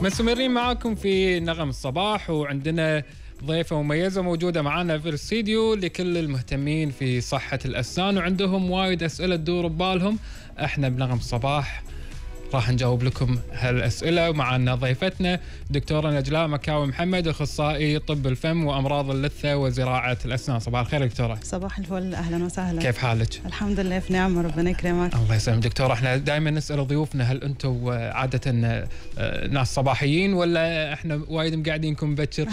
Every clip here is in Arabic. مستمرين معاكم في نغم الصباح، وعندنا ضيفة مميزة موجودة معنا في الاستديو لكل المهتمين في صحة الأسنان وعندهم وايد أسئلة تدور ببالهم. احنا بنغم الصباح راح نجاوب لكم هالأسئلة، ومعنا ضيفتنا دكتورة نجلاء مكاوي محمد، أخصائي طب الفم وأمراض اللثة وزراعة الأسنان. صباح الخير دكتورة. صباح الفل، أهلا وسهلا. كيف حالك؟ الحمد لله في نعمة، ربنا يكرمك. الله يسلمك دكتورة. احنا دائما نسأل ضيوفنا هل أنتم عادة ناس صباحيين ولا احنا وايد مقعدينكم مبكر؟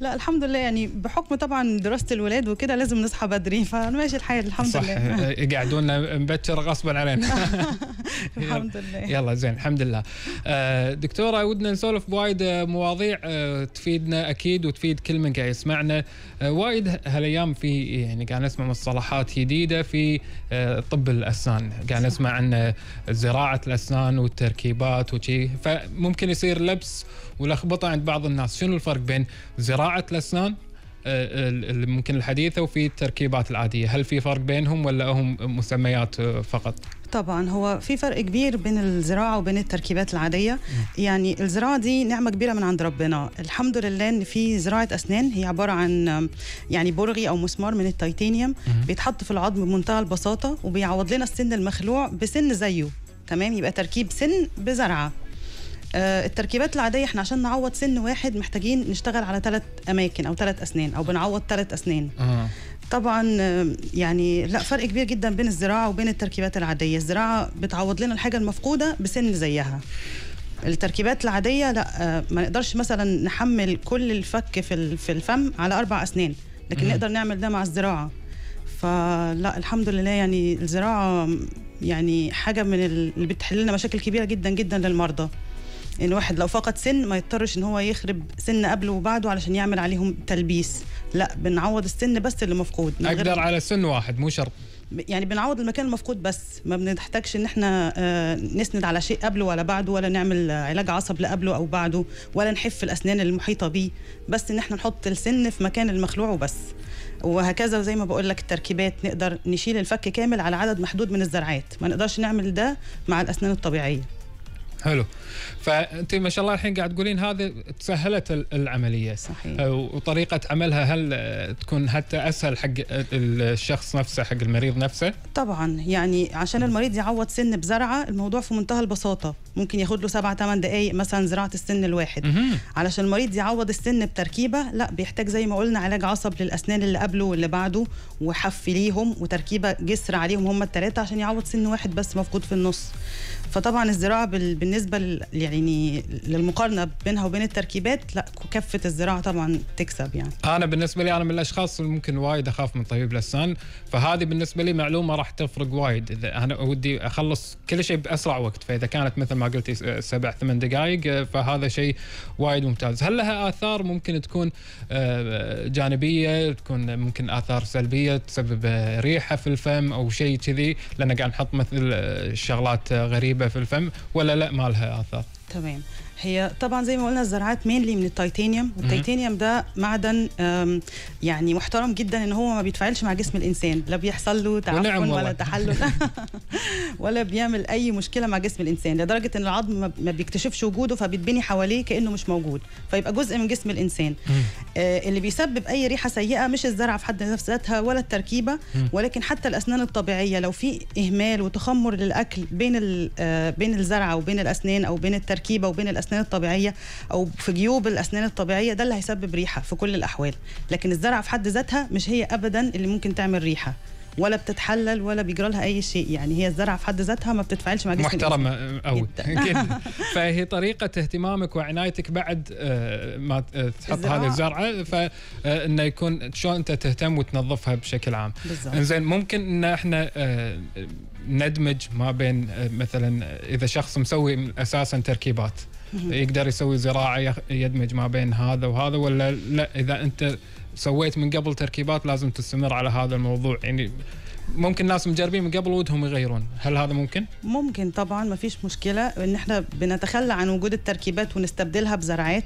لا الحمد لله، يعني بحكم طبعا دراسة الولاد وكده لازم نصحى بدري، فماشي الحال الحمد صح. لله صح، يقعدونا مبكر غصبا علينا. الحمد لله. يلا زين الحمد لله. دكتورة، ودنا نسولف بوايد مواضيع تفيدنا أكيد وتفيد كل من قاعد يسمعنا. وايد هالأيام في يعني قاعد نسمع مصطلحات جديدة في طب الأسنان، قاعد نسمع عن زراعة الأسنان والتركيبات وشي، فممكن يصير لبس ولخبطة عند بعض الناس. شنو الفرق بين زراعة الأسنان ممكن الحديثة وفي التركيبات العادية؟ هل في فرق بينهم ولا هم مسميات فقط؟ طبعا هو في فرق كبير بين الزراعة وبين التركيبات العادية. يعني الزراعة دي نعمة كبيرة من عند ربنا، الحمد لله ان في زراعة أسنان هي عبارة عن يعني برغي أو مسمار من التيتانيوم بيتحط في العظم بمنتهى البساطة وبيعوض لنا السن المخلوع بسن زيه. تمام، يبقى تركيب سن بزرعة. التركيبات العادية احنا عشان نعوض سن واحد محتاجين نشتغل على 3 أماكن أو 3 أسنان، أو بنعوض 3 أسنان. طبعا يعني لا، فرق كبير جدا بين الزراعة وبين التركيبات العادية. الزراعة بتعوض لنا الحاجة المفقودة بسن زيها. التركيبات العادية لا، ما نقدرش مثلا نحمل كل الفك في الفم على 4 أسنان، لكن نقدر نعمل ده مع الزراعة. فلا الحمد لله، يعني الزراعة يعني حاجة من اللي بتحل لنا مشاكل كبيرة جدا جدا للمرضى، ان واحد لو فقد سن ما يضطرش ان هو يخرب سن قبله وبعده علشان يعمل عليهم تلبيس. لا، بنعوض السن بس اللي مفقود. اقدر على سن واحد، مو شرط يعني بنعوض المكان المفقود بس، ما بنحتاجش ان احنا نسند على شيء قبله ولا بعده، ولا نعمل علاج عصب لقبله او بعده، ولا نحف الاسنان المحيطه بيه، بس ان احنا نحط السن في مكان المخلوع وبس. وهكذا زي ما بقول لك التركيبات نقدر نشيل الفك كامل على عدد محدود من الزرعات، ما نقدرش نعمل ده مع الاسنان الطبيعيه. حلو، فانت ما شاء الله الحين قاعد تقولين هذا تسهلت العمليه. صحيح. وطريقه عملها هل تكون حتى اسهل حق الشخص نفسه، حق المريض نفسه؟ طبعا يعني عشان المريض يعوض سن بزرعه الموضوع في منتهى البساطه، ممكن ياخد له 7-8 دقائق مثلا زراعه السن الواحد. علشان المريض يعوض السن بتركيبه لا، بيحتاج زي ما قلنا علاج عصب للاسنان اللي قبله واللي بعده، وحف ليهم وتركيبه جسر عليهم هم ال3 عشان يعوض سن واحد بس مفقود في النص. فطبعا الزراعه بالنسبه يعني للمقارنه بينها وبين التركيبات لا، كفه الزراعه طبعا تكسب. يعني انا بالنسبه لي انا من الاشخاص اللي ممكن وايد اخاف من طبيب الاسنان، فهذه بالنسبه لي معلومه راح تفرق وايد. اذا انا ودي اخلص كل شيء باسرع وقت، فاذا كانت مثل ما قلتي 7-8 دقائق فهذا شيء وايد ممتاز. هل لها اثار ممكن تكون جانبيه، تكون ممكن اثار سلبيه تسبب ريحه في الفم او شيء كذي، لان قاعد نحط مثل شغلات غريبه في الفم، ولا لا ما لها آثار؟ تمام، هي طبعا زي ما قلنا الزرعات مينلي من التيتانيوم، والتيتانيوم ده معدن يعني محترم جدا ان هو ما بيتفاعلش مع جسم الانسان، لا بيحصل له تعفن ولا تحلل ولا بيعمل اي مشكله مع جسم الانسان، لدرجه ان العظم ما بيكتشفش وجوده فبيتبني حواليه كانه مش موجود، فيبقى جزء من جسم الانسان. اللي بيسبب اي ريحه سيئه مش الزرعه في حد ذاتها ولا التركيبه، ولكن حتى الاسنان الطبيعيه لو في اهمال وتخمر للاكل بين الزرعه وبين الاسنان، او بين التركيبه وبين الاسنان الطبيعيه، او في جيوب الاسنان الطبيعيه، ده اللي هيسبب ريحه في كل الاحوال. لكن الزرعه في حد ذاتها مش هي ابدا اللي ممكن تعمل ريحه ولا بتتحلل ولا بيجرى لها اي شيء، يعني هي الزرعه في حد ذاتها ما بتتفاعلش مع جسم محترمه قوي جدا. فهي طريقه اهتمامك وعنايتك بعد ما تحط هذه الزرعه، فانه يكون شلون انت تهتم وتنظفها بشكل عام. زين، ممكن ان احنا ندمج ما بين مثلا اذا شخص مسوي اساسا تركيبات يقدر يسوي زراعه يدمج ما بين هذا وهذا، ولا لا اذا انت سويت من قبل تركيبات لازم تستمر على هذا الموضوع؟ يعني ممكن ناس مجربين من قبل ودهم يغيرون، هل هذا ممكن؟ ممكن طبعا، ما فيش مشكله ان احنا بنتخلى عن وجود التركيبات ونستبدلها بزرعات.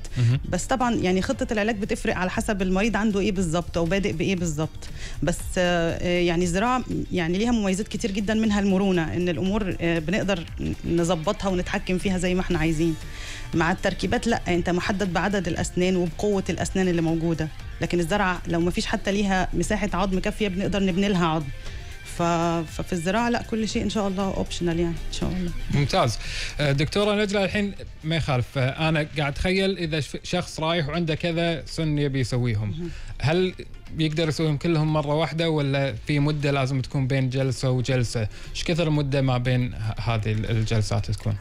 بس طبعا يعني خطه العلاج بتفرق على حسب المريض عنده ايه بالظبط او بادئ بايه بالظبط. بس يعني الزراعه يعني ليها مميزات كتير جدا، منها المرونه ان الامور بنقدر نظبطها ونتحكم فيها زي ما احنا عايزين. مع التركيبات لا، انت محدد بعدد الاسنان وبقوه الاسنان اللي موجوده، لكن الزرعه لو ما فيش حتى ليها مساحه عظم كافيه بنقدر نبني لها عظم. ففي الزراعه لا، كل شيء ان شاء الله اوبشنال يعني ان شاء الله. ممتاز. دكتوره نجلاء، الحين ما يخالف، انا قاعد اتخيل اذا شخص رايح وعنده كذا سن يبي يسويهم، هل يقدر يسويهم كلهم مره واحده ولا في مده لازم تكون بين جلسه وجلسه؟ ايش كثر المده ما بين هذه الجلسات تكون؟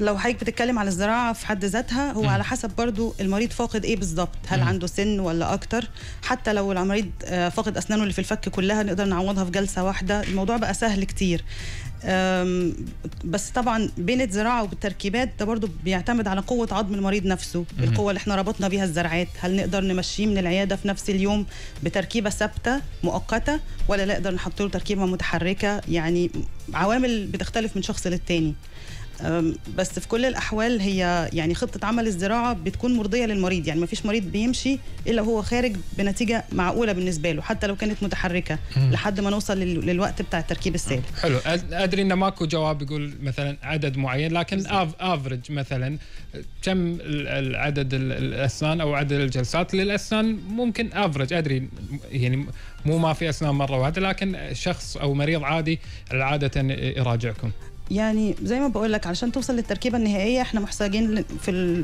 لو حضرتك بتتكلم على الزراعه في حد ذاتها، هو على حسب برضو المريض فاقد ايه بالظبط، هل عنده سن ولا اكتر. حتى لو المريض فاقد اسنانه اللي في الفك كلها نقدر نعوضها في جلسه واحده، الموضوع بقى سهل كتير. بس طبعا بين الزراعه وبالتركيبات ده برضو بيعتمد على قوه عظم المريض نفسه، القوه اللي احنا ربطنا بيها الزرعات، هل نقدر نمشيه من العياده في نفس اليوم بتركيبه ثابته مؤقته ولا لا نقدر نحط له تركيبه متحركه. يعني عوامل بتختلف من شخص للتاني، بس في كل الأحوال هي يعني خطة عمل الزراعة بتكون مرضية للمريض، يعني ما فيش مريض بيمشي إلا هو خارج بنتيجة معقولة بالنسبة له حتى لو كانت متحركة، لحد ما نوصل للوقت بتاع التركيب السالب. حلو. أدري إن ماكو جواب يقول مثلا عدد معين، لكن افريج مثلا كم عدد الأسنان أو عدد الجلسات للأسنان؟ ممكن افريج، أدري يعني مو ما في أسنان مرة واحدة، لكن شخص أو مريض عادي عادة يراجعكم. يعني زي ما بقول لك، علشان توصل للتركيبه النهائيه احنا محتاجين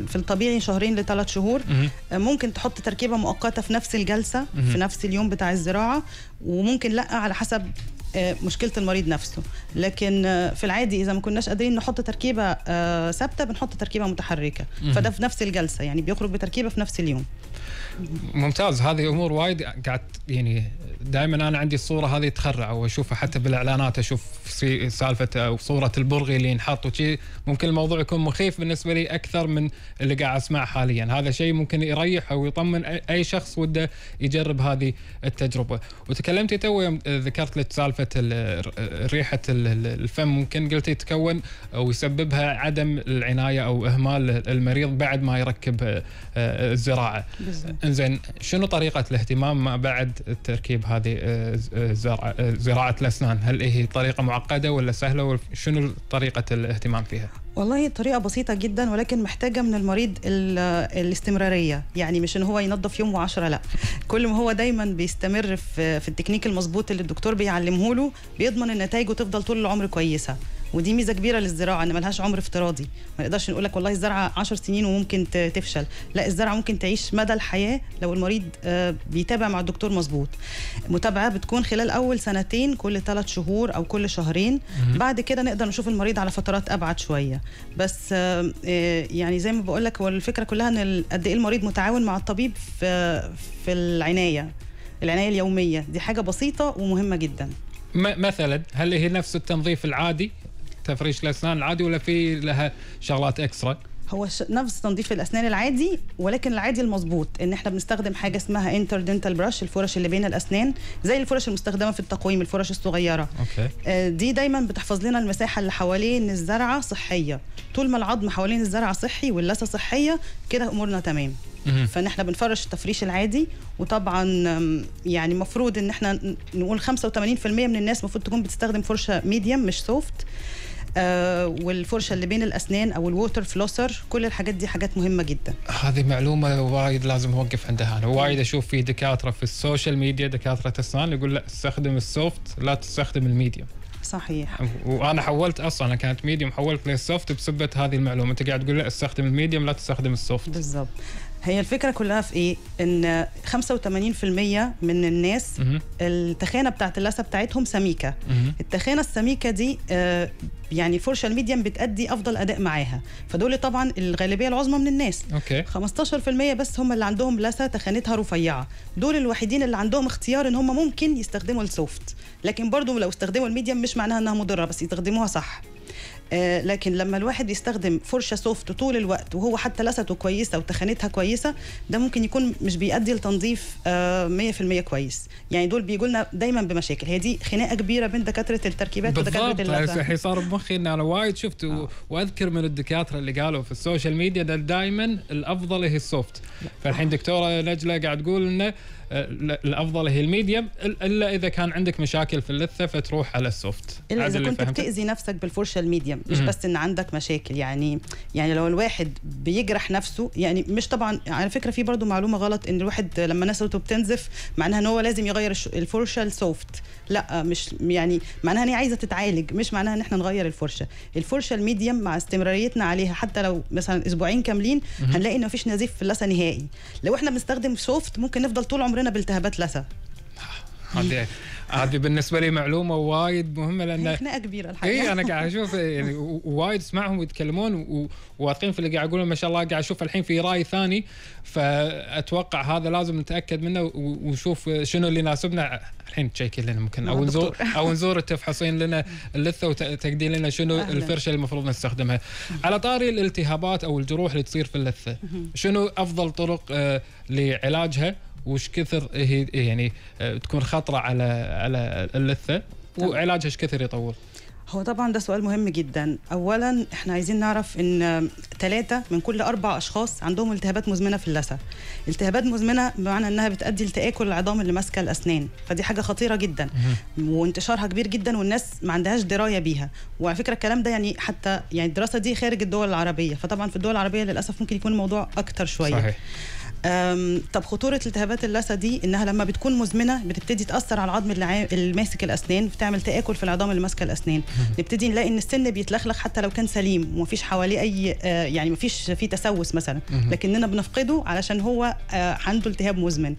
في الطبيعي 2 ل3 شهور. ممكن تحط تركيبه مؤقته في نفس الجلسه في نفس اليوم بتاع الزراعه، وممكن لا، على حسب مشكله المريض نفسه. لكن في العادي اذا ما كناش قادرين نحط تركيبه ثابته بنحط تركيبه متحركه، فده في نفس الجلسه يعني بيخرج بتركيبه في نفس اليوم. ممتاز. هذه امور وايد قاعد يعني دائما انا عندي الصوره هذه تخرع واشوفها حتى بالاعلانات، اشوف في سالفه او صوره البرغي اللي ينحط وشي. ممكن الموضوع يكون مخيف بالنسبه لي اكثر من اللي قاعد اسمعه حاليا. هذا شيء ممكن يريح او يطمن اي شخص وده يجرب هذه التجربه. وتكلمتي تو ذكرت لك سالفه ريحه الفم، ممكن قلتي تكون او يسببها عدم العنايه او اهمال المريض بعد ما يركب الزراعه. انزين، شنو طريقه الاهتمام ما بعد تركيب هذه زراعه الاسنان؟ هل هي طريقه معقده ولا سهله، وشنو طريقه الاهتمام فيها؟ والله طريقه بسيطه جدا، ولكن محتاجه من المريض الاستمراريه. يعني مش ان هو ينظف يوم و10 لا، كل ما هو دايما بيستمر في التكنيك المظبوط اللي الدكتور بيعلمه له بيضمن ان نتائجه تفضل طول العمر كويسه. ودي ميزه كبيره للزراعه ان ملهاش عمر افتراضي، ما نقدرش نقول لك والله الزرعه 10 سنين وممكن تفشل، لا، الزرعه ممكن تعيش مدى الحياه لو المريض بيتابع مع الدكتور مظبوط. متابعه بتكون خلال اول 2 كل 3 شهور او كل 2 شهر، بعد كده نقدر نشوف المريض على فترات ابعد شويه. بس يعني زي ما بقول لك، هو الفكره كلها ان قد ايه المريض متعاون مع الطبيب في العنايه اليوميه. دي حاجه بسيطه ومهمه جدا. مثلا هل هي نفس التنظيف العادي، تفريش الاسنان العادي، ولا في لها شغلات اكسترا؟ هو نفس تنظيف الاسنان العادي، ولكن العادي المظبوط ان احنا بنستخدم حاجه اسمها انتر دنتال براش، الفرش اللي بين الاسنان زي الفرش المستخدمه في التقويم، الفرش الصغيره. أوكي. دي دايما بتحفظ لنا المساحه اللي حوالين الزرعه صحيه. طول ما العظم حوالين الزرعه صحي واللثه صحيه كده امورنا تمام. فان احنا بنفرش التفريش العادي. وطبعا يعني المفروض ان احنا نقول 85% من الناس المفروض تكون بتستخدم فرشه ميديم مش سوفت. والفرشه اللي بين الاسنان او الووتر فلوسر، كل الحاجات دي حاجات مهمه جدا. هذه معلومه وايد لازم اوقف عندها. انا وايد اشوف في دكاتره في السوشيال ميديا، دكاتره اسنان، يقول لا استخدم السوفت لا تستخدم الميديم. صحيح. وانا حولت اصلا، انا كانت ميديم حولت للسوفت بسبه هذه المعلومه. انت قاعد تقول لا استخدم الميديم لا تستخدم السوفت. بالضبط. هي الفكره كلها في ايه؟ ان 85% من الناس التخانه بتاعت اللثه بتاعتهم سميكه. التخانه السميكه دي يعني الفرشه الميديم بتأدي افضل اداء معاها، فدول طبعا الغالبيه العظمى من الناس. اوكي. 15% بس هم اللي عندهم لثه تخانتها رفيعه، دول الوحيدين اللي عندهم اختيار ان هم ممكن يستخدموا السوفت، لكن برضو لو استخدموا الميديم مش معناها انها مضره، بس يستخدموها صح. لكن لما الواحد يستخدم فرشه سوفت طول الوقت وهو حتى لثته كويسه وتخانتها كويسه، ده ممكن يكون مش بيأدي لتنظيف 100% كويس. يعني دول بيجوا لنا دايما بمشاكل. هي دي خناقه كبيره بين دكاتره التركيبات ودكاتره اللثه. بالضبط. صار بمخي ان انا وايد شفت واذكر من الدكاتره اللي قالوا في السوشيال ميديا دايما الافضل هي السوفت. فالحين دكتوره نجلاء قاعد تقول انه الافضل هي الميديم، الا اذا كان عندك مشاكل في اللثه فتروح على السوفت. الا اذا كنت بتاذي نفسك بالفرشه الميديم، مش بس ان عندك مشاكل، يعني لو الواحد بيجرح نفسه، يعني مش طبعا على فكره في برضو معلومه غلط ان الواحد لما نسرته بتنزف معناها ان هو لازم يغير الفرشه السوفت، لا مش يعني معناها ان هي عايزه تتعالج، مش معناها ان احنا نغير الفرشه الميديم مع استمراريتنا عليها حتى لو مثلا اسبوعين كاملين هنلاقي انه مفيش نزيف في اللثه نهائي. لو احنا بنستخدم سوفت ممكن نفضل طول عمرنا بالتهابات لثه. هذه بالنسبه لي معلومه وايد مهمه، لان خناقه كبيره الحقيقه. اي انا قاعد اشوف يعني وايد اسمعهم يتكلمون وواثقين في اللي قاعد يقولون، ما شاء الله قاعد اشوف الحين في راي ثاني، فاتوقع هذا لازم نتاكد منه ونشوف شنو اللي يناسبنا الحين، تشيك لنا ممكن او نزور التفحصين لنا اللثه وتقدين لنا شنو الفرشه اللي المفروض نستخدمها. على طاري الالتهابات او الجروح اللي تصير في اللثه، شنو افضل طرق لعلاجها؟ وش كثر هي يعني تكون خطره على اللثه، وعلاجها ايش كثر يطول؟ هو طبعا ده سؤال مهم جدا. اولا احنا عايزين نعرف ان 3 من كل 4 اشخاص عندهم التهابات مزمنه في اللثه. التهابات مزمنه بمعنى انها بتؤدي لتاكل العظام اللي ماسكه الاسنان، فدي حاجه خطيره جدا وانتشارها كبير جدا والناس ما عندهاش درايه بيها. وعلى فكره الكلام ده يعني حتى يعني الدراسه دي خارج الدول العربيه، فطبعا في الدول العربيه للاسف ممكن يكون الموضوع اكتر شويه. صحيح. طب خطوره التهابات اللثه دي انها لما بتكون مزمنه بتبتدي تاثر على العظم اللي ماسك الاسنان، بتعمل تاكل في العظام اللي ماسكه الاسنان. نبتدي نلاقي ان السن بيتلخلخ حتى لو كان سليم ومفيش حواليه اي يعني مفيش فيه تسوس مثلا، لكننا بنفقده علشان هو عنده التهاب مزمن.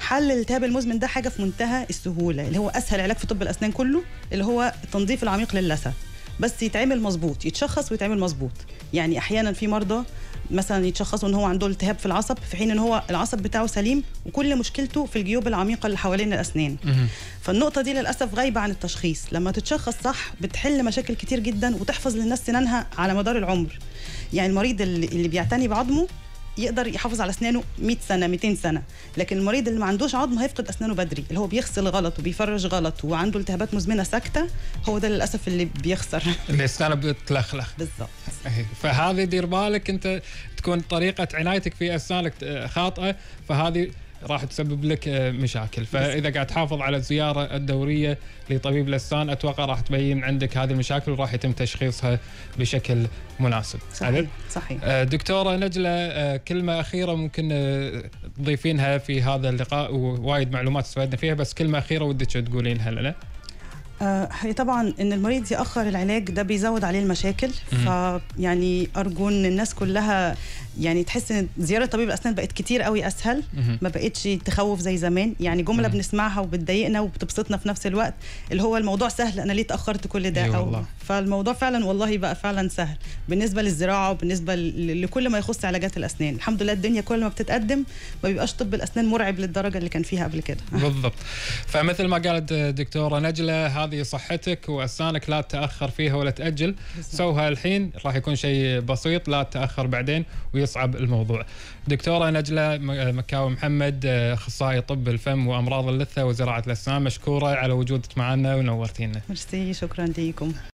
حل الالتهاب المزمن ده حاجه في منتهى السهوله، اللي هو اسهل علاج في طب الاسنان كله، اللي هو التنظيف العميق للثه، بس يتعمل مظبوط، يتشخص ويتعمل مظبوط. يعني احيانا في مرضى مثلا يتشخصوا ان هو عنده التهاب في العصب، في حين ان هو العصب بتاعه سليم وكل مشكلته في الجيوب العميقه اللي حوالين الاسنان. فالنقطه دي للاسف غايبه عن التشخيص. لما تتشخص صح بتحل مشاكل كتير جدا وتحفظ للناس سنانها على مدار العمر. يعني المريض اللي بيعتني بعظمه يقدر يحافظ على اسنانه 100 سنه 200 سنه، لكن المريض اللي ما عندوش عظم هيفقد اسنانه بدري، اللي هو بيغسل غلط وبيفرش غلط وعنده التهابات مزمنه ساكته، هو ده للاسف اللي بيخسر، اللي اسنانه بتلخلخ. بالظبط. فهذه دير بالك انت تكون طريقه عنايتك في اسنانك خاطئه، فهذه راح تسبب لك مشاكل. فاذا قاعد تحافظ على الزياره الدوريه لطبيب الاسنان اتوقع راح تبين عندك هذه المشاكل وراح يتم تشخيصها بشكل مناسب. صحيح. دكتوره نجلاء، كلمه اخيره ممكن تضيفينها في هذا اللقاء، ووايد معلومات استفدنا فيها، بس كلمه اخيره ودك تقولينها لنا. هي طبعا ان المريض ياخر العلاج ده بيزود عليه المشاكل، فيعني ارجو ان الناس كلها يعني تحس ان زياره طبيب الاسنان بقت كتير قوي اسهل، ما بقتش تخوف زي زمان. يعني جمله بنسمعها وبتضايقنا وبتبسطنا في نفس الوقت، اللي هو الموضوع سهل، انا ليه تاخرت كل ده؟ أو فالموضوع فعلا والله بقى فعلا سهل بالنسبه للزراعه وبالنسبه لكل ما يخص علاجات الاسنان. الحمد لله الدنيا كل ما بتتقدم ما بيبقاش طب الاسنان مرعب للدرجه اللي كان فيها قبل كده. بالضبط. فمثل ما قالت دكتوره نجلاء، هذه صحتك واسنانك لا تتاخر فيها ولا تاجل، سوها الحين راح يكون شيء بسيط، لا تتاخر بعدين ويصعب الموضوع. دكتوره نجلاء مكاوي محمد، اخصائي طب الفم وامراض اللثه وزراعه الاسنان، مشكوره على وجودك معنا ونورتينا. ميرسي، شكرا لكم.